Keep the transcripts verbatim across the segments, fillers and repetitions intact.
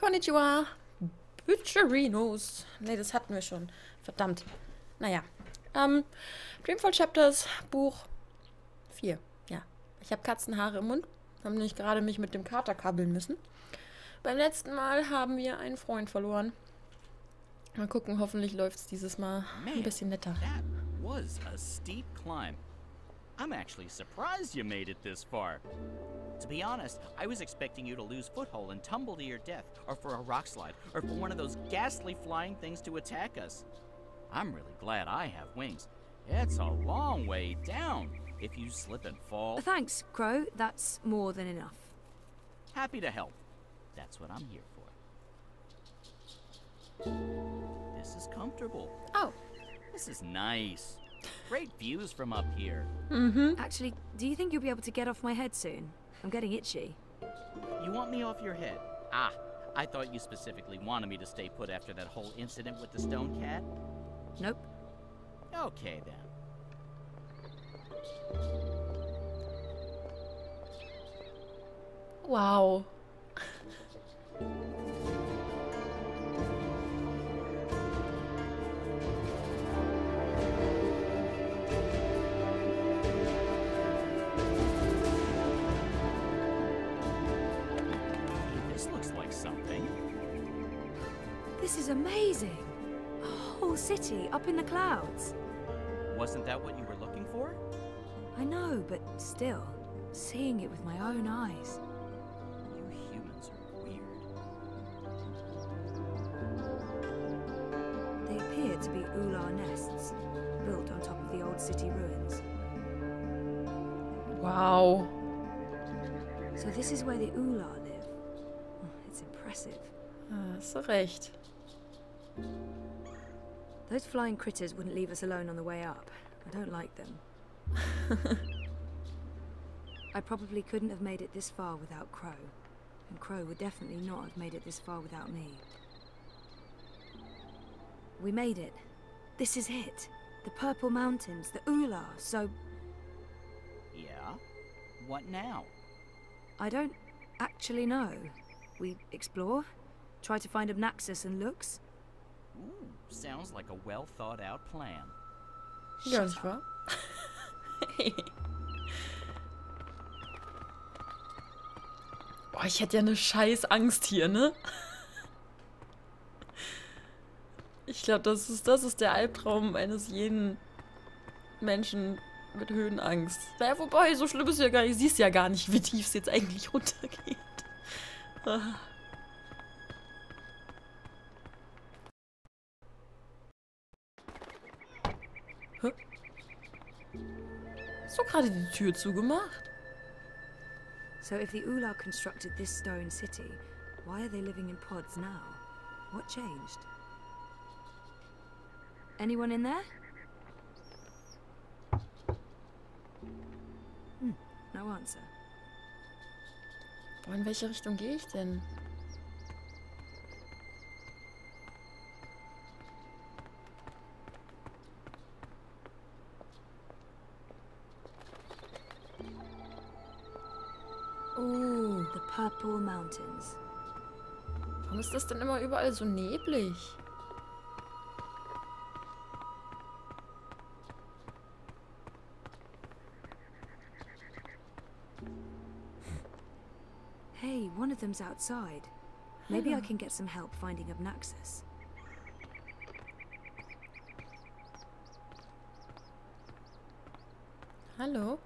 Konnichiwa. Butcherinos. Ne, das hatten wir schon. Verdammt. Naja. Ähm, Dreamfall Chapters, Buch vier. Ja. Ich habe Katzenhaare im Mund. Haben nicht gerade mich mit dem Kater kabbeln müssen. Beim letzten Mal haben wir einen Freund verloren. Mal gucken, hoffentlich läuft es dieses Mal ein bisschen netter. That was a steep climb. I'm actually surprised you made it this far. To be honest, I was expecting you to lose foothold and tumble to your death, or for a rock slide, or for one of those ghastly flying things to attack us. I'm really glad I have wings. It's a long way down if you slip and fall. Thanks, Crow. That's more than enough. Happy to help. That's what I'm here for. This is comfortable. Oh. This is nice. Great views from up here. Mm-hmm. Actually, do you think you'll be able to get off my head soon? I'm getting itchy. You want me off your head? Ah, I thought you specifically wanted me to stay put after that whole incident with the stone cat. Nope. Okay, then. Wow. This looks like something. This is amazing. A whole city up in the clouds. Wasn't that what you were looking for? I know, but still, seeing it with my own eyes. To be Oola nests built on top of the old city ruins. Wow. So this is where the Oola live. Oh, it's impressive. Ah, so recht. Those flying critters wouldn't leave us alone on the way up. I don't like them. I probably couldn't have made it this far without Crow, and Crow would definitely not have made it this far without me. We made it. This is it. The Purple Mountains, the Oola, so... Yeah? What now? I don't actually know. We explore, try to find Abnaxus and Lux. Ooh, sounds like a well-thought-out plan. Shut Shut up. Boah, ich hätte ja eine scheiß Angst hier, ne? Ich glaube, das ist, das ist der Albtraum eines jeden Menschen mit Höhenangst. Naja, wobei, so schlimm ist es ja gar nicht. Siehst ja gar nicht, wie tief es jetzt eigentlich runtergeht. Ah. Hä? Hast du gerade die Tür zugemacht? So, if the Oola constructed this stone city, why are they living in pods now? What changed? Anyone in there? Hm, no answer. Boah, in welche Richtung gehe ich denn? Oh, the Purple Mountains. Warum ist das denn immer überall so neblig? One of them's outside. Maybe I can get some help finding Abnaxus. Hello.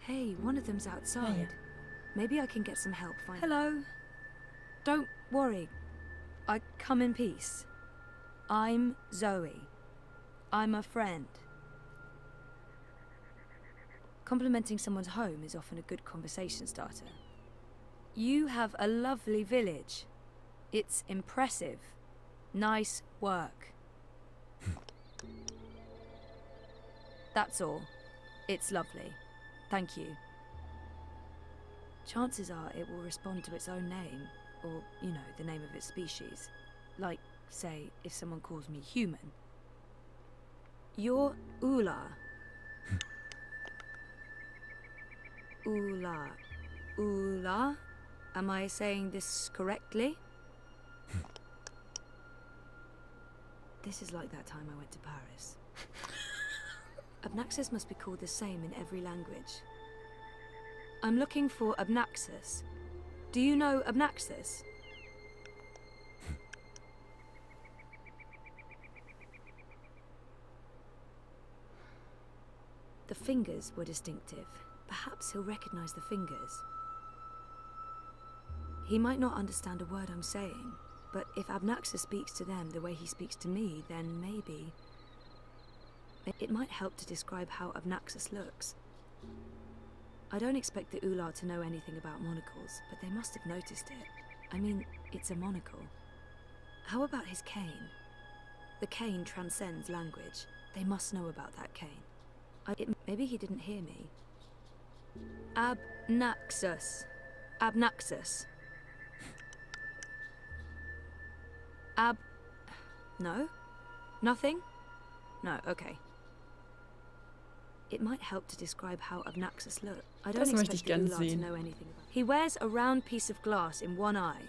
Hey, one of them's outside. Maybe I can get some help finding. Hello. Don't worry. I come in peace. I'm Zoe. I'm a friend. Complimenting someone's home is often a good conversation starter. You have a lovely village. It's impressive. Nice work. That's all. It's lovely. Thank you. Chances are it will respond to its own name, or, you know, the name of its species. Like, say, if someone calls me human. You're Oola. Oola. Oola. Am I saying this correctly? This is like that time I went to Paris. Abnaxus must be called the same in every language. I'm looking for Abnaxus. Do you know Abnaxus? The fingers were distinctive. Perhaps he'll recognize the fingers. He might not understand a word I'm saying, but if Abnaxus speaks to them the way he speaks to me, then maybe... It might help to describe how Abnaxus looks. I don't expect the Oola to know anything about monocles, but they must have noticed it. I mean, it's a monocle. How about his cane? The cane transcends language. They must know about that cane. I, it, maybe he didn't hear me. Abnaxus. Abnaxus. Ab... No? Nothing? No, okay. It might help to describe how Abnaxus looks. I don't expect Oola to know anything about it. He wears a round piece of glass in one eye.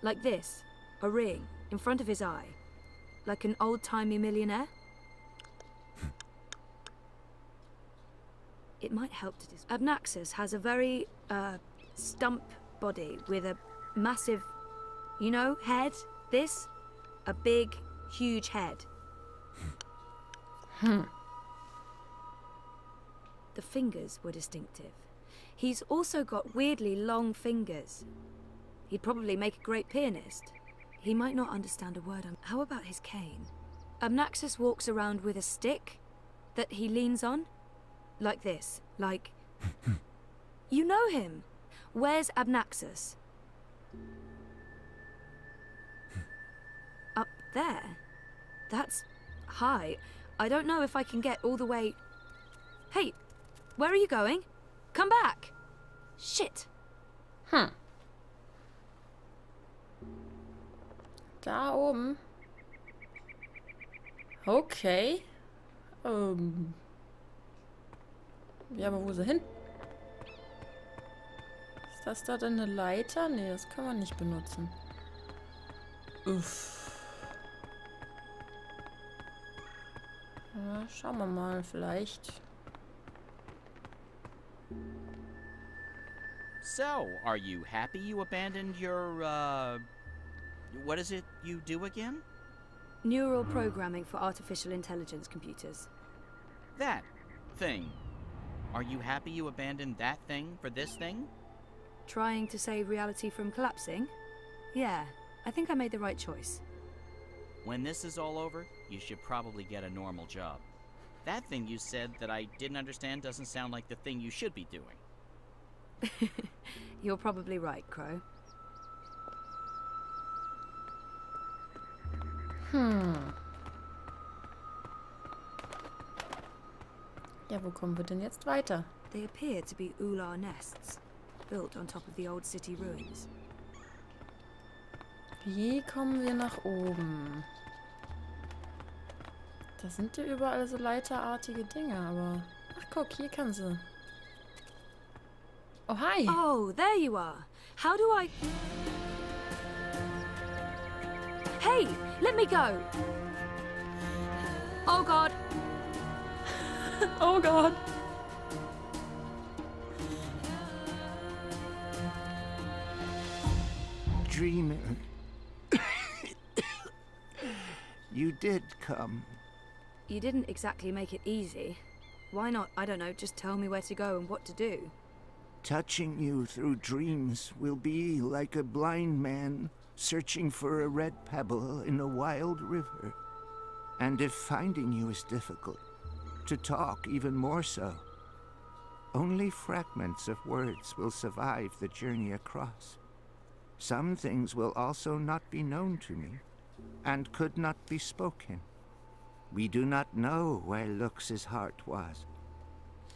Like this. A ring. In front of his eye. Like an old-timey millionaire. It might help to describe. Abnaxus has a very, uh, stump body with a massive, you know, head. This, a big, huge head. Hmm. The fingers were distinctive. He's also got weirdly long fingers. He'd probably make a great pianist. He might not understand a word on... How about his cane? Abnaxus walks around with a stick that he leans on. Like this, like... You know him! Where's Abnaxus? Up there? That's high. I don't know if I can get all the way... Hey, where are you going? Come back! Shit! Hm. Da oben. Okay. Um... Ja, aber wo sie hin? Ist das da denn eine Leiter? Nee, das kann man nicht benutzen. Uff. Ja, schauen wir mal, vielleicht. So, are you happy you abandoned your, uh... what is it you do again? Neural programming for artificial intelligence computers. That thing. Are you happy you abandoned that thing for this thing? Trying to save reality from collapsing? Yeah, I think I made the right choice. When this is all over, you should probably get a normal job. That thing you said that I didn't understand doesn't sound like the thing you should be doing. You're probably right, Crow. Hmm. Ja, wo kommen wir denn jetzt weiter? They appear to be Oola nests, built on top of the old city ruins. Wie kommen wir nach oben? Da sind ja überall so leiterartige Dinge, aber... Ach guck, hier kann sie. Oh, hi! Oh, there you are! How do I... Hey, let me go! Oh God! Oh God! Dreaming. You did come. You didn't exactly make it easy. Why not, I don't know, just tell me where to go and what to do? Touching you through dreams will be like a blind man searching for a red pebble in a wild river. And if finding you is difficult, to talk even more so. Only fragments of words will survive the journey across. Some things will also not be known to me, and could not be spoken. We do not know where Lux's heart was.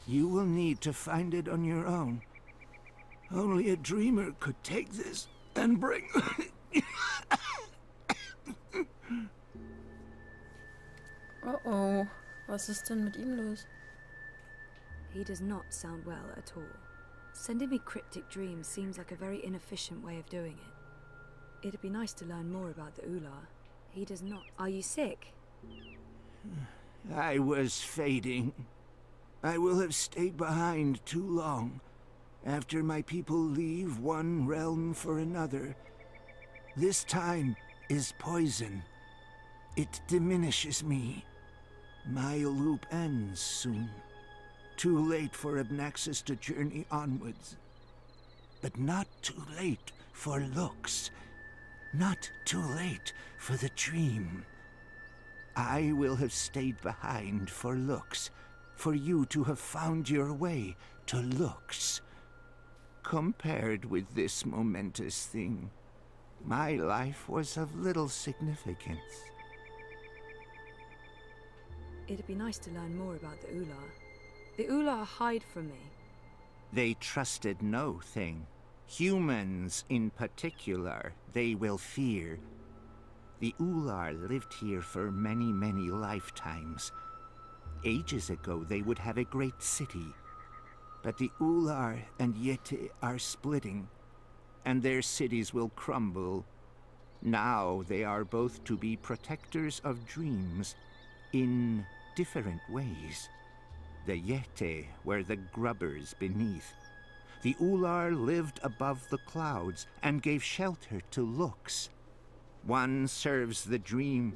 You will need to find it on your own. Only a dreamer could take this and bring... Uh-oh. Was ist denn mit ihm los? He does not sound well at all. Sending me cryptic dreams seems like a very inefficient way of doing it. It'd be nice to learn more about the Ular. He does not. Are you sick? I was fading. I will have stayed behind too long. After my people leave one realm for another, this time is poison. It diminishes me. My loop ends soon. Too late for Abnaxus to journey onwards. But not too late for Lux. Not too late for the dream. I will have stayed behind for Lux, for you to have found your way to Lux. Compared with this momentous thing, my life was of little significance. It'd be nice to learn more about the Oola. The Oola hide from me. They trusted no thing. Humans in particular, they will fear. The Oolar lived here for many, many lifetimes. Ages ago, they would have a great city. But the Oolar and Yete are splitting, and their cities will crumble. Now they are both to be protectors of dreams in different ways. The Yete were the grubbers beneath. The Oolar lived above the clouds and gave shelter to Lux. One serves the dream,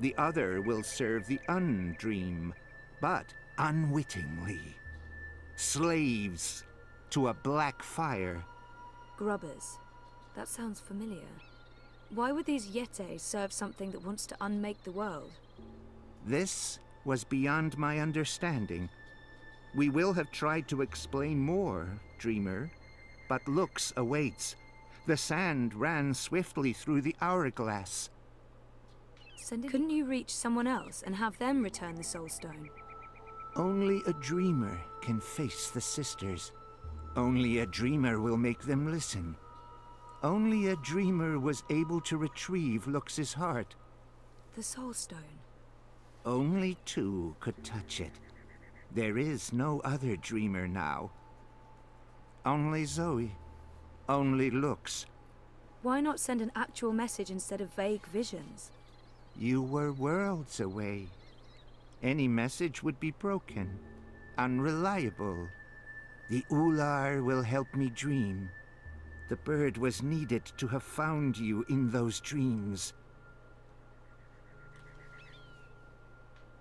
the other will serve the undream, but unwittingly. Slaves to a black fire. Grubbers. That sounds familiar. Why would these Yete serve something that wants to unmake the world? This was beyond my understanding. We will have tried to explain more, Dreamer, but Lux awaits. The sand ran swiftly through the hourglass. Couldn't you reach someone else and have them return the soul stone? Only a dreamer can face the sisters. Only a dreamer will make them listen. Only a dreamer was able to retrieve Lux's heart. The soul stone. Only two could touch it. There is no other dreamer now. Only Zoe. Only Lux. Why not send an actual message instead of vague visions? You were worlds away. Any message would be broken, unreliable. The Oolar will help me dream. The bird was needed to have found you in those dreams.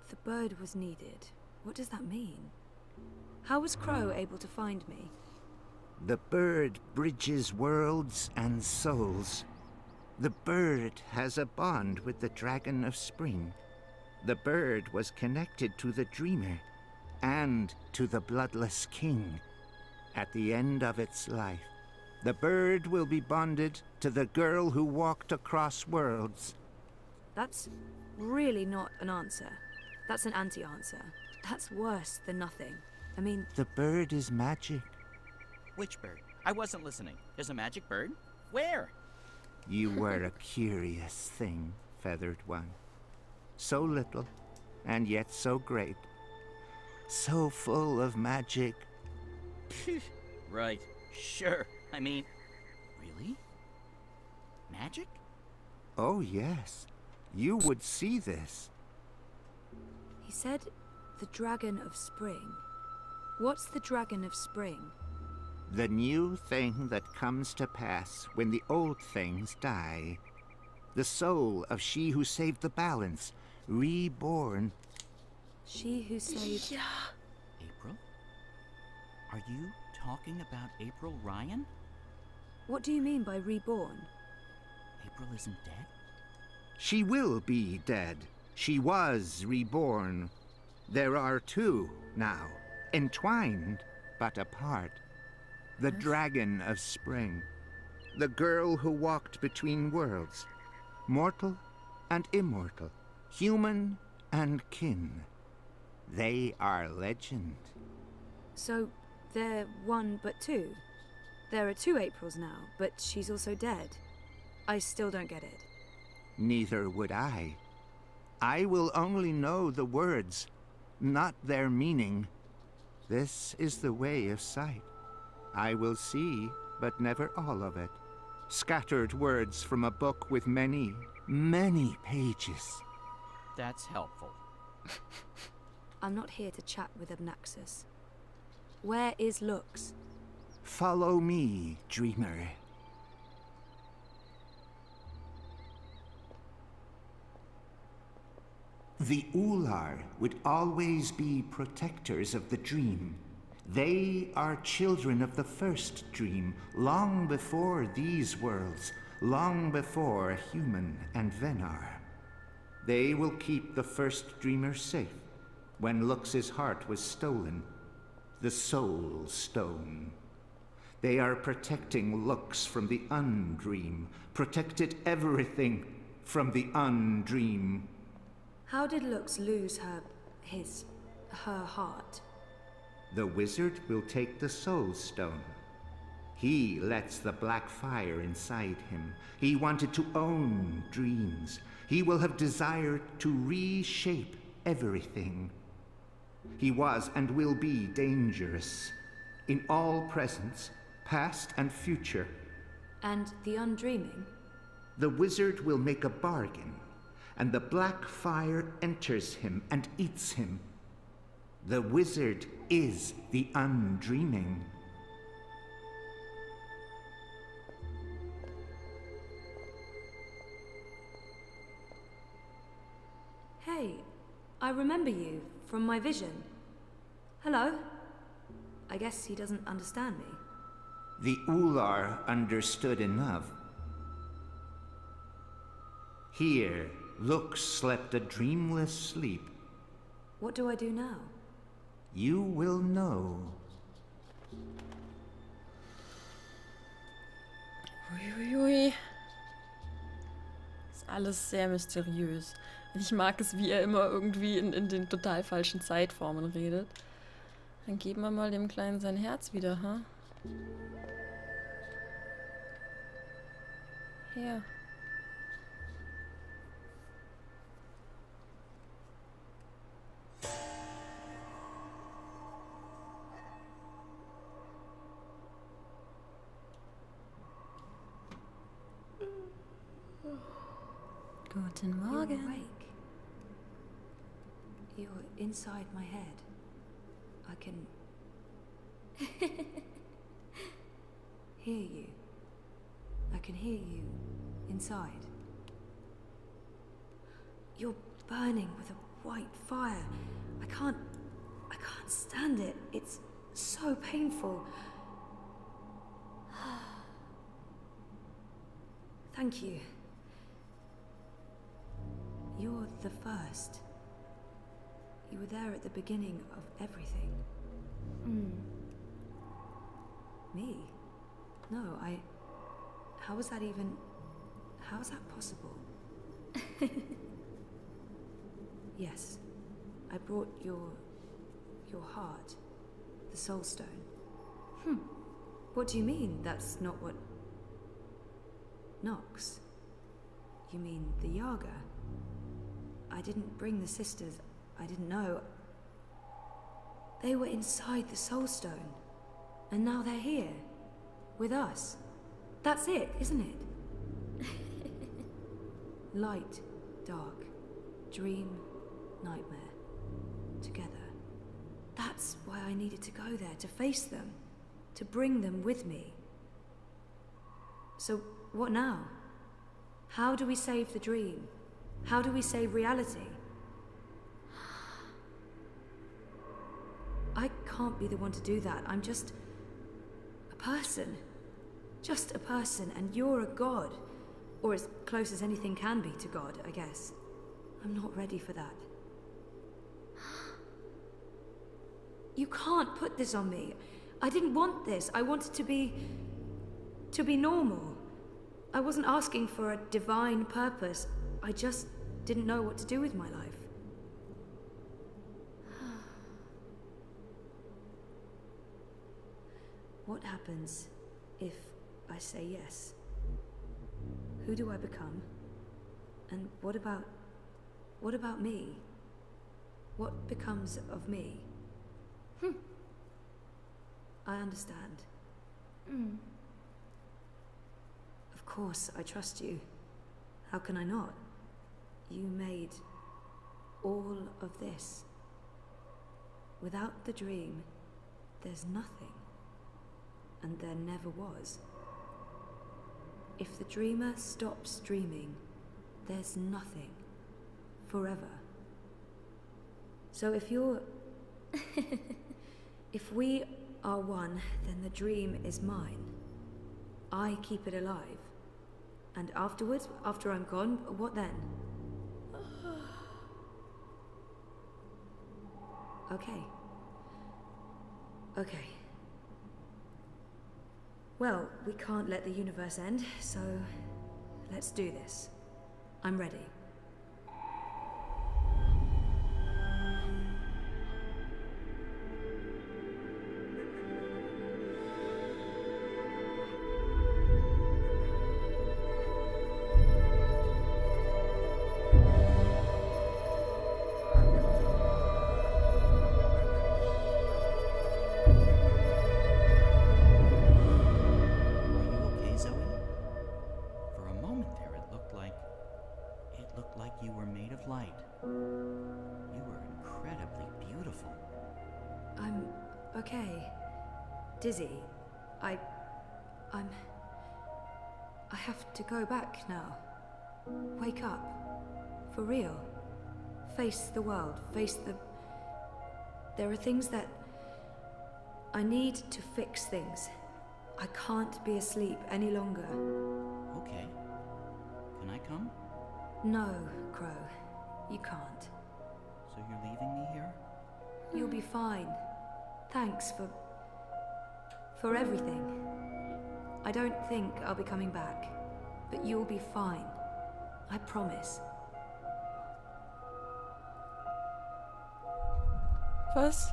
The bird was needed. What does that mean? How was Crow able to find me? The bird bridges worlds and souls. The bird has a bond with the Dragon of Spring. The bird was connected to the Dreamer and to the Bloodless King. At the end of its life, the bird will be bonded to the girl who walked across worlds. That's really not an answer. That's an anti-answer. That's worse than nothing. I mean... The bird is magic. Which bird? I wasn't listening. There's a magic bird? Where? You were a curious thing, Feathered One. So little, and yet so great. So full of magic. Right. Sure. I mean... Really? Magic? Oh, yes. You would see this. He said, the Dragon of Spring. What's the Dragon of Spring? The new thing that comes to pass when the old things die. The soul of she who saved the balance, reborn. She who saved... Yeah. April? Are you talking about April Ryan? What do you mean by reborn? April isn't dead? She will be dead. She was reborn. There are two now, entwined but apart. The Dragon of Spring. The girl who walked between worlds. Mortal and immortal. Human and kin. They are legend. So, they're one but two. There are two Aprils now, but she's also dead. I still don't get it. Neither would I. I will only know the words, not their meaning. This is the way of sight. I will see, but never all of it. Scattered words from a book with many, many pages. That's helpful. I'm not here to chat with Abnaxus. Where is Lux? Follow me, dreamer. The Ular would always be protectors of the dream. They are children of the first dream, long before these worlds, long before Human and Venar. They will keep the first dreamer safe. When Lux's heart was stolen, the Soul Stone. They are protecting Lux from the Undream, protected everything from the Undream. How did Lux lose her... his... her heart? The wizard will take the Soul Stone. He lets the black fire inside him. He wanted to own dreams. He will have desired to reshape everything. He was and will be dangerous. In all presence, past and future. And the undreaming? The wizard will make a bargain. And the black fire enters him and eats him. The wizard is the undreaming. Hey, I remember you from my vision. Hello. I guess he doesn't understand me. The Ular understood enough. Here, Lux slept a dreamless sleep. What do I do now? You will know. Uiuiui. Ist alles sehr mysteriös. Ich mag es, wie er immer irgendwie in, in den total falschen Zeitformen redet. Dann geben wir mal dem Kleinen sein Herz wieder, ha? Huh? Her. Guten Morgen. You're awake. You're inside my head. I can hear you. I can hear you inside. You're burning with a white fire. I can't. I can't stand it. It's so painful. Thank you. You're the first. You were there at the beginning of everything. Mm. Me? No, I... How is that even... How is that possible? Yes. I brought your... your heart. The Soul Stone. Hmm. What do you mean? That's not what... Nox. You mean the Yaga? I didn't bring the sisters. I didn't know. They were inside the Soul Stone. And now they're here. With us. That's it, isn't it? Light, dark, dream, nightmare. Together. That's why I needed to go there, to face them. To bring them with me. So, what now? How do we save the dream? How do we save reality? I can't be the one to do that. I'm just... a person. Just a person, and you're a god. Or as close as anything can be to God, I guess. I'm not ready for that. You can't put this on me. I didn't want this. I wanted to be... to be normal. I wasn't asking for a divine purpose. I just didn't know what to do with my life. What happens if I say yes? Who do I become? And what about... what about me? What becomes of me? Hmm. I understand. Mm. Of course, I trust you. How can I not? You made all of this. Without the dream, there's nothing. And there never was. If the dreamer stops dreaming, there's nothing. Forever. So if you're... if we are one, then the dream is mine. I keep it alive. And afterwards, after I'm gone, what then? Okay. Okay. Well, we can't let the universe end, so let's do this. I'm ready. Dizzy. I... I'm... I have to go back now. Wake up. For real. Face the world. Face the... There are things that... I need to fix things. I can't be asleep any longer. Okay. Can I come? No, Crow. You can't. So you're leaving me here? You'll be fine. Thanks for... For everything. I don't think I'll be coming back, but you'll be fine. I promise. Was?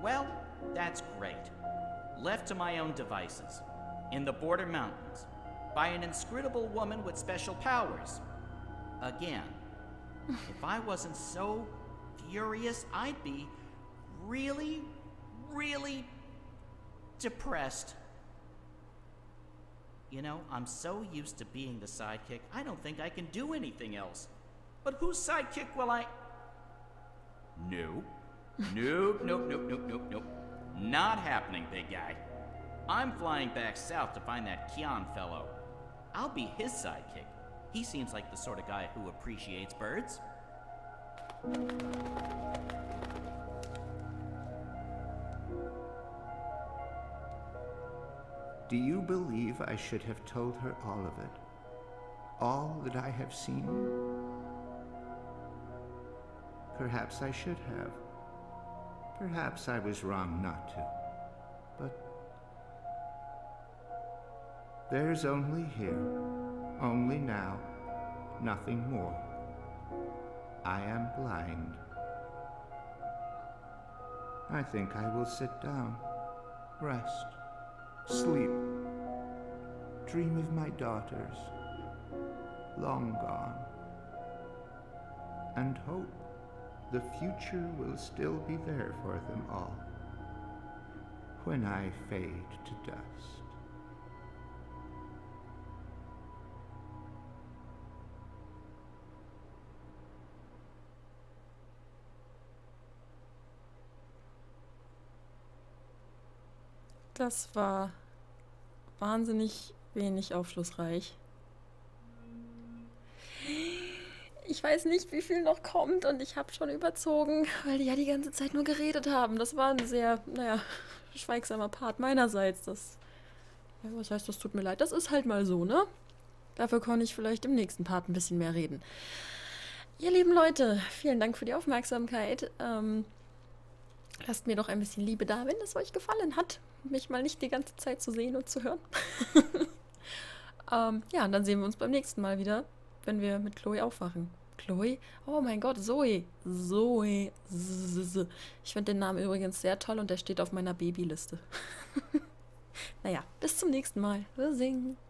Well, that's great. Left to my own devices, in the border mountains, by an inscrutable woman with special powers. Again, if I wasn't so furious, I'd be really, really depressed. You know, I'm so used to being the sidekick, I don't think I can do anything else. But whose sidekick will I... No. Nope, nope, nope, nope, nope, nope. Not happening, big guy. I'm flying back south to find that Kion fellow. I'll be his sidekick. He seems like the sort of guy who appreciates birds. Do you believe I should have told her all of it? All that I have seen? Perhaps I should have. Perhaps I was wrong not to. But there's only here, only now, nothing more. I am blind. I think I will sit down, rest. Sleep. Dream of my daughters, long gone. And hope the future will still be there for them all, when I fade to dust. Das war wahnsinnig wenig aufschlussreich. Ich weiß nicht, wie viel noch kommt und ich habe schon überzogen, weil die ja die ganze Zeit nur geredet haben. Das war ein sehr, naja, schweigsamer Part meinerseits. Das, ja, was heißt, das tut mir leid. Das ist halt mal so, ne? Dafür kann ich vielleicht im nächsten Part ein bisschen mehr reden. Ihr lieben Leute, vielen Dank für die Aufmerksamkeit. Ähm, lasst mir doch ein bisschen Liebe da, wenn es euch gefallen hat. Mich mal nicht die ganze Zeit zu sehen und zu hören. ähm, ja, und dann sehen wir uns beim nächsten Mal wieder, wenn wir mit Chloe aufwachen. Chloe? Oh mein Gott, Zoe. Zoe. Z-z-z. Ich finde den Namen übrigens sehr toll und der steht auf meiner Babyliste. Naja, bis zum nächsten Mal. Wir singen.